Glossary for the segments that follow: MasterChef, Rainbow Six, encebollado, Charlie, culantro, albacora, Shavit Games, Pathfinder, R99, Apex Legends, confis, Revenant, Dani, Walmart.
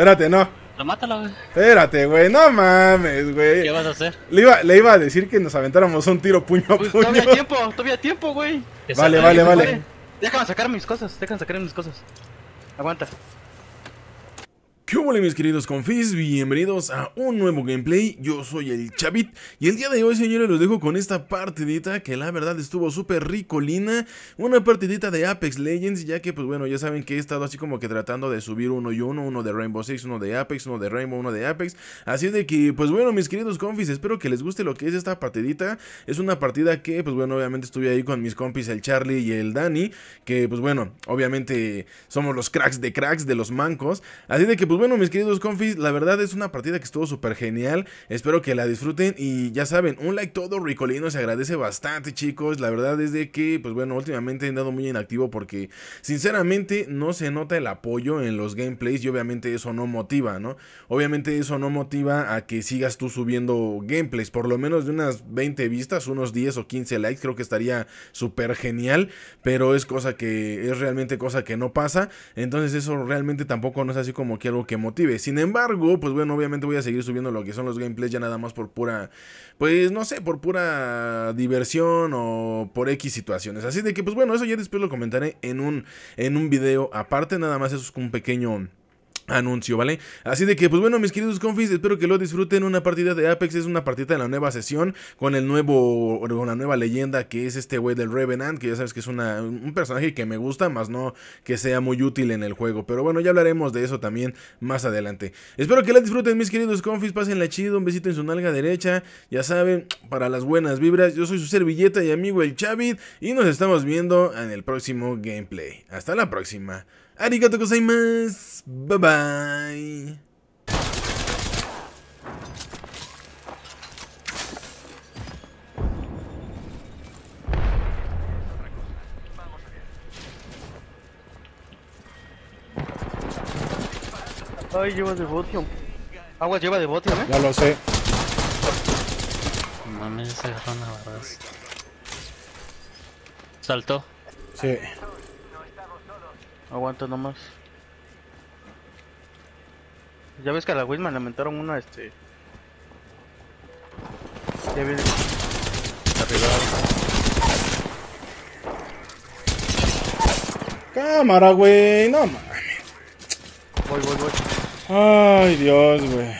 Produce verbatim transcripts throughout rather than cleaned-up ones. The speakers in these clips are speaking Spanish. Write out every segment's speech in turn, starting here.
Espérate, no. Lo mátalo, güey. Espérate, güey. No mames, güey. ¿Qué vas a hacer? Le iba, le iba a decir que nos aventáramos un tiro puño a puño. Todavía hay tiempo, todavía hay tiempo, güey. Vale, vale, vale, vale. Déjame sacar mis cosas, déjame sacar mis cosas. Aguanta. ¿Qué hubo, mis queridos confis? Bienvenidos a un nuevo gameplay. Yo soy el Shavit y el día de hoy, señores, los dejo con esta partidita que la verdad estuvo súper ricolina. Una partidita de Apex Legends, ya que, pues bueno, ya saben que he estado así como que tratando de subir uno y uno. Uno de Rainbow Six, uno de Apex, uno de Rainbow, uno de Apex. Así de que, pues bueno, mis queridos confis, espero que les guste lo que es esta partidita. Es una partida que, pues bueno, obviamente estuve ahí con mis compis, el Charlie y el Dani, que, pues bueno, obviamente somos los cracks de cracks, de los mancos. Así de que, pues bueno, mis queridos confis, la verdad es una partida que estuvo súper genial. Espero que la disfruten y ya saben, un like todo ricolino se agradece bastante, chicos. La verdad es de que, pues bueno, últimamente he andado muy inactivo porque sinceramente no se nota el apoyo en los gameplays y obviamente eso no motiva, ¿no? Obviamente eso no motiva a que sigas tú subiendo gameplays, por lo menos de unas veinte vistas, unos diez o quince likes, creo que estaría súper genial, pero es cosa que, es realmente cosa que no pasa, entonces eso realmente tampoco no es así como que algo que motive. Sin embargo, pues bueno, obviamente voy a seguir subiendo lo que son los gameplays ya nada más por pura, pues no sé, por pura diversión o por X situaciones. Así de que, pues bueno, eso ya después lo comentaré en un, en un video aparte. Nada más eso es un pequeño anuncio, ¿vale? Así de que, pues bueno, mis queridos confis, espero que lo disfruten. Una partida de Apex es una partida de la nueva sesión con el nuevo, con la nueva leyenda que es este güey del Revenant, que ya sabes que es una, un personaje que me gusta, más no que sea muy útil en el juego, pero bueno, ya hablaremos de eso también más adelante. Espero que la disfruten, mis queridos confis, pásenla chido, un besito en su nalga derecha, ya saben, para las buenas vibras. Yo soy su servilleta y amigo el Shavit y nos estamos viendo en el próximo gameplay. Hasta la próxima. Arigato gozaimasu. Bye bye. Ay, lleva devoción. Aguas, lleva devoción, ¿eh? Ya lo sé. Mames, esa rana, ¿verdad? Saltó. Sí. Aguanta nomás. Ya ves que a la Wisman le mentaron una este. Ya viene. Cámara, güey. No mames. Voy, voy, voy. Ay, Dios, güey.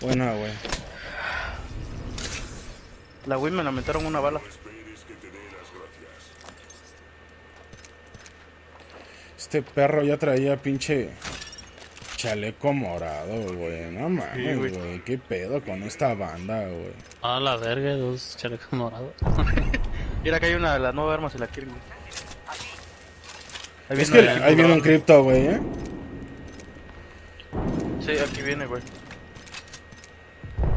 Buena, güey. La Wii me lamentaron una bala. Este perro ya traía pinche chaleco morado, güey. No mames, güey. Sí, qué pedo con esta banda, güey. A la verga, dos chalecos morados. Mira que hay una de las nuevas armas y la quieren. Ahí es viene, que ahí viene un cripto, güey, ¿eh? Sí, aquí viene, güey.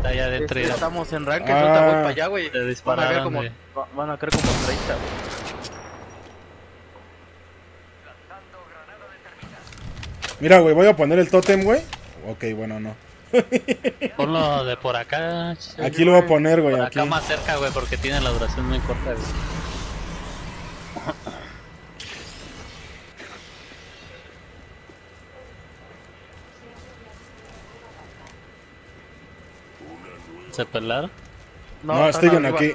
Allá de este, estamos en rank, ah, no te voy para allá, güey. Van a caer como, van a caer como treinta, güey. Mira, güey, voy a poner el tótem, güey. Ok, bueno, no. Ponlo de por acá. Aquí lo voy a poner, güey. Por acá aquí. Más cerca, güey, porque tiene la duración muy corta, güey. ¿Se pelaron? No, no estoy en aquí.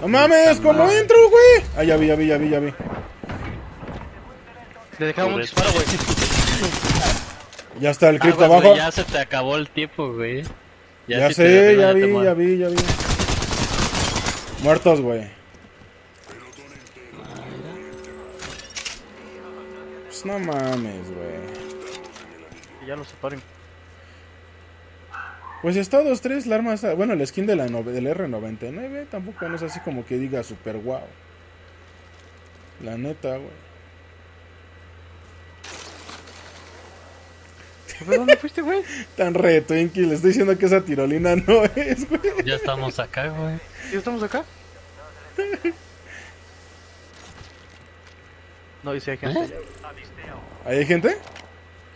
¡No mames! ¿Cómo entro, güey? Ah, ya vi, ya vi, ya vi, ya vi. Le dejamos un disparo, güey. Ya está el cripto ah, abajo. Wey, ya se te acabó el tiempo, güey. Ya, ya sí sé, ya vi, ya vi, ya vi. Muertos, güey. Pues no mames, güey. Ya lo separen. Pues está dos tres la arma está, bueno, el skin de la no, del R noventa y nueve tampoco no es así como que diga super guau. La neta, güey. ¿Pero dónde fuiste, güey? Tan re Twinkie, le estoy diciendo que esa tirolina no es, güey. Ya estamos acá, güey. ¿Ya estamos acá? No, y si hay gente. ¿Eh? ¿Hay gente?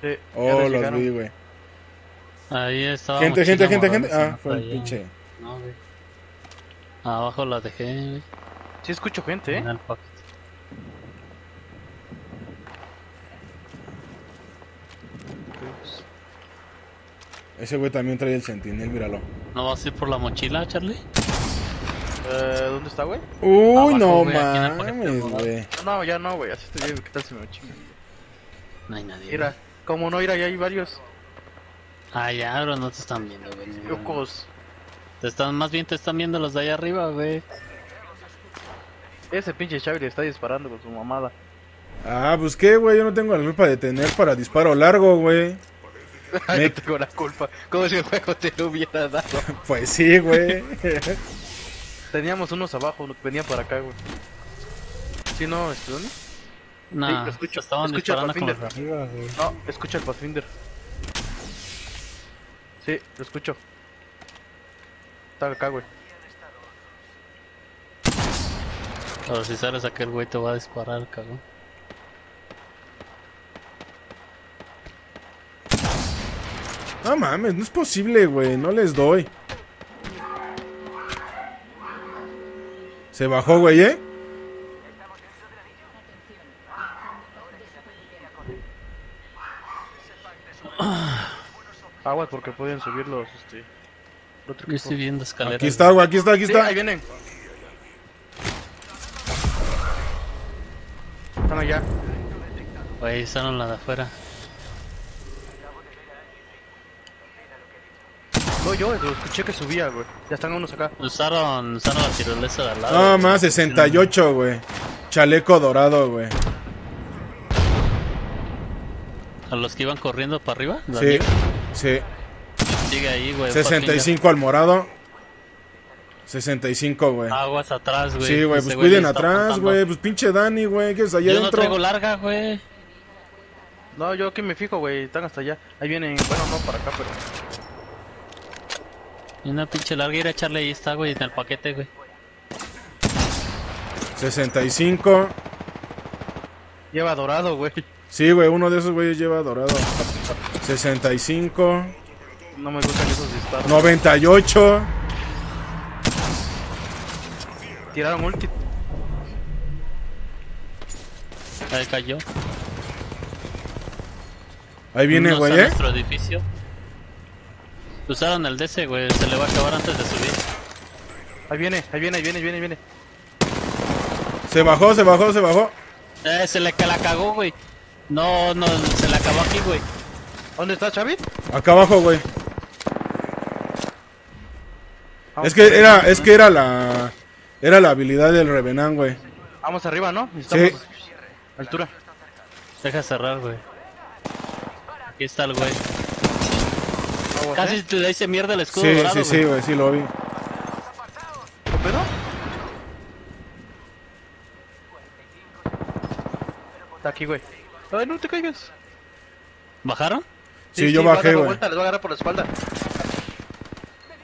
Sí, oh, los vi, güey. Ahí estaba. Gente, gente, gente, gente. Ah, fue el pinche. No, güey. Abajo la dejé, güey. Sí, escucho gente, eh. En el pack. Ese güey también trae el sentinel, míralo. ¿No vas a ir por la mochila, Charlie? Eh, ¿dónde está, güey? Uy, abajo, no güey, mames, güey. No, ya no, güey. Así estoy bien. ¿Qué tal si me mochila? No hay nadie. Mira, güey. Como no, mira, ya hay varios. Ah, ya, bro, no te están viendo, güey. Locos. Te están, más bien te están viendo los de allá arriba, güey. Ese pinche Shavit está disparando con su mamada. Ah, pues qué, güey. Yo no tengo la culpa de tener para disparo largo, güey. Me... no tengo la culpa. ¿Cómo si el juego te lo hubiera dado? Pues sí, güey. Teníamos unos abajo, venía para acá, güey. ¿Sí no, dónde? No, nah, sí, estaban disparando con los arriba, güey. No, escucha el Pathfinder. Sí, lo escucho. Está acá, güey. Pero si sales acá el güey te va a disparar, cabrón. No mames, no es posible, güey. No les doy. Se bajó, güey, ¿eh? Aguas porque pueden subir los... Este, otro yo estoy viendo escaleras. Aquí está, güey, aquí está, aquí está. Sí, ahí vienen. Están allá. Güey, están las de afuera. No, yo lo escuché que subía, güey. Ya están unos acá. Usaron, usaron la tirolesa de al lado. No, más sesenta y ocho, güey. Chaleco dorado, güey. ¿A los que iban corriendo para arriba? Sí, sí. Sigue ahí, güey. sesenta y cinco al morado. sesenta y cinco, güey. Aguas atrás, güey. Sí, güey, pues cuiden atrás, güey. Pues pinche Dani, güey. ¿Qué es allá adentro? Yo no traigo larga, güey. No, yo aquí me fijo, güey. Están hasta allá. Ahí vienen. Bueno, no, para acá, pero... una pinche larga ir a echarle ahí está, güey, en el paquete, güey. sesenta y cinco. Lleva dorado, güey. Sí, güey, uno de esos güeyes lleva dorado. sesenta y cinco. No me gustan esos disparos. noventa y ocho. Tiraron multi. Ahí cayó. Ahí viene, güey, ¿eh? Nuestro edificio. Usaron el D C, güey, se le va a acabar antes de subir. Ahí viene, ahí viene, ahí viene, ahí viene, ahí viene. Se bajó, se bajó, se bajó. Eh, se le la cagó, güey. No, no, se le acabó aquí, güey. ¿Dónde está, Shavit? Acá abajo, güey. Es que era, es que era la... Era la habilidad del Revenant, güey. Vamos arriba, ¿no? Necesitamos sí. Altura. Deja cerrar, güey. Aquí está el güey. Casi te le hice mierda el escudo sí, dorado, sí, sí, güey, sí lo vi. ¿Lo pedo? Está aquí, güey. Ay, no te caigas. ¿Bajaron? Sí, sí yo sí, bajé, güey. Les voy a agarrar por la espalda.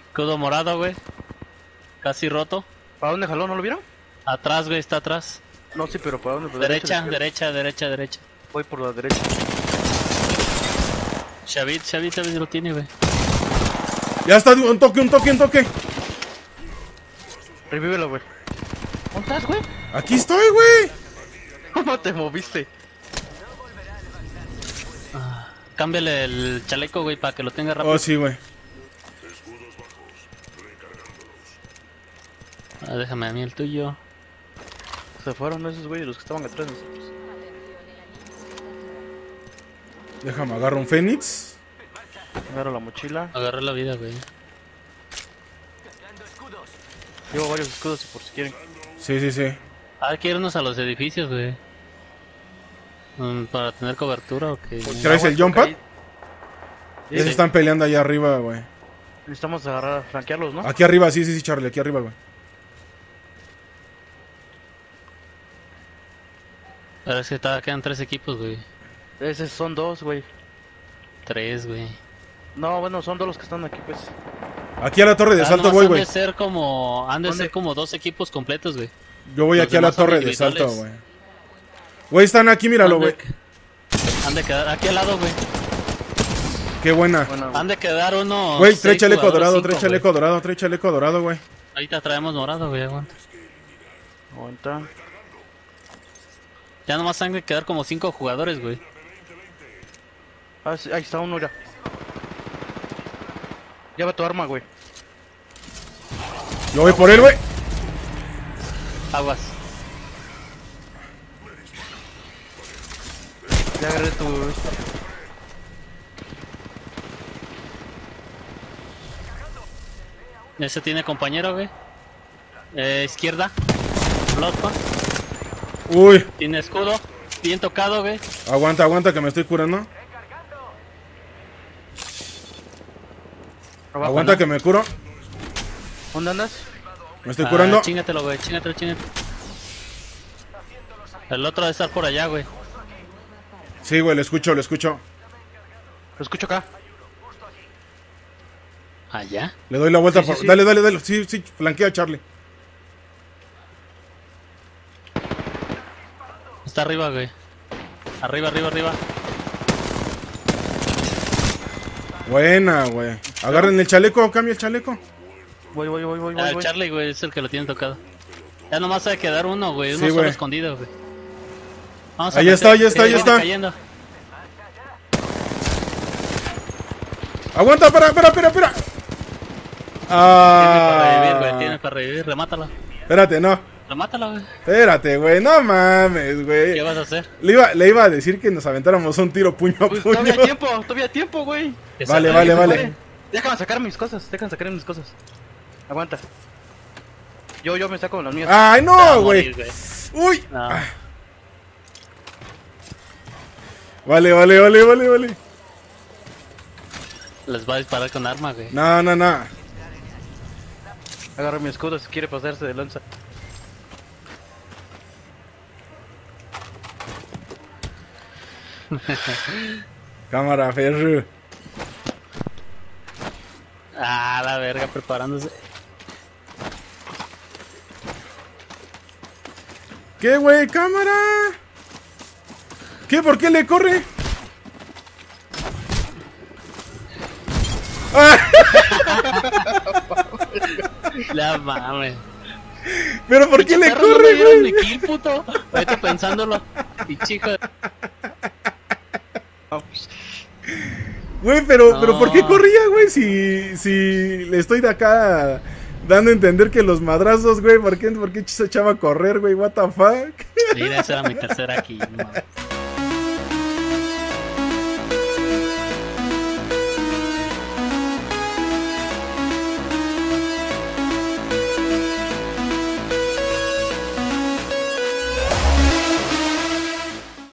Escudo morado, güey. Casi roto. ¿Para dónde jaló? ¿No lo vieron? Atrás, güey, está atrás. No, sí, pero ¿para dónde? ¿Para derecha, derecha, derecha, derecha, derecha. Voy por la derecha. Shavit, Shavit, Shavit lo tiene, güey. Ya está, un toque, un toque, un toque. Revívelo, güey. ¿Dónde estás, güey? Aquí estoy, güey. ¿Cómo te moviste? Ah, cámbiale el chaleco, güey, para que lo tenga rápido. Oh, sí, güey. Ah, déjame a mí el tuyo. Se fueron esos, güey, los que estaban atrás de nosotros. Déjame, agarro un Fénix. Agarro la mochila. Agarré la vida, güey. Llevo varios escudos por si quieren. Sí, sí, sí. Ah, que irnos a los edificios, güey. Para tener cobertura o que... ¿Traes el jump pad? Ya se están peleando allá arriba, güey. Necesitamos agarrar, flanquearlos, ¿no? Aquí arriba, sí, sí, sí, Charlie, aquí arriba, güey. Pero es que quedan tres equipos, güey. Esos son dos, güey. Tres, güey. No, bueno, son dos los que están aquí, pues. Aquí a la torre de salto voy, güey. Han de ser como... Han de ser como dos equipos completos, güey. Yo voy aquí a la torre de salto, güey. Güey, están aquí, míralo, güey. Han de quedar aquí al lado, güey. Qué buena. Bueno, han de quedar uno. Güey, tres chaleco dorado, tres chaleco dorado, tres chaleco dorado, güey. Ahorita traemos dorado, güey, aguanta. Aguanta. Ya nomás han de quedar como cinco jugadores, güey. Ah, sí, ahí está uno ya. Lleva tu arma, güey. Yo voy por él, güey. Aguas. Ya agarré tu... Ese tiene compañero, güey. Eh, izquierda. Bloodpa. Uy. Tiene escudo. Bien tocado, güey. Aguanta, aguanta que me estoy curando. Abajo, aguanta, ¿no? Que me curo. ¿Dónde andas? Me estoy ah, curando. Chingatelo, güey. Chingatelo, chingatelo. El otro debe estar por allá, güey. Sí, güey, lo escucho, lo escucho. Lo escucho acá. ¿Allá? Le doy la vuelta, sí, por... Sí, sí. Dale, dale, dale. Sí, sí, flanquea a Charlie. Está arriba, güey. Arriba, arriba, arriba. Buena, güey. Agarren el chaleco, cambia el chaleco. Voy, voy, voy, voy, ah, voy. Charlie, güey, es el que lo tiene tocado. Ya nomás hay que dar uno, güey. Uno sí, solo güey. Escondido, güey. Vamos ahí a está, ahí está, ahí está. Cayendo. Aguanta, para, para, para, para. Ah. Tiene para revivir, güey, tiene para revivir, remátala. Espérate, no. Remátala, güey. Espérate, güey, no mames, güey. ¿Qué vas a hacer? Le iba, le iba a decir que nos aventáramos un tiro puño a pues, puño. Todavía tiempo, todavía tiempo, güey. Vale, vale, vale, vale. Déjame sacar mis cosas, déjame sacar mis cosas. Aguanta. Yo, yo me saco las mías. Ay, no, güey. Uy. No. Ah. Vale, vale, vale, vale, vale. Les va a disparar con arma, güey. No, no, no. Agarra mi escudo si quiere pasarse de lanza. Cámara, Ferru. Ah, la verga, preparándose. ¿Qué, güey? Cámara. ¿Qué? ¿Por qué le corre? La mames. Pero ¿por qué le corre, güey? No me dieron mi kill, puto. Vete pensándolo. Y chico. Güey, pero, no. pero ¿por qué corría, güey? Si, si le estoy de acá dando a entender que los madrazos, güey, ¿por qué, por qué se echaba a correr, güey? What the fuck? Mira, esa era mi tercera aquí, no.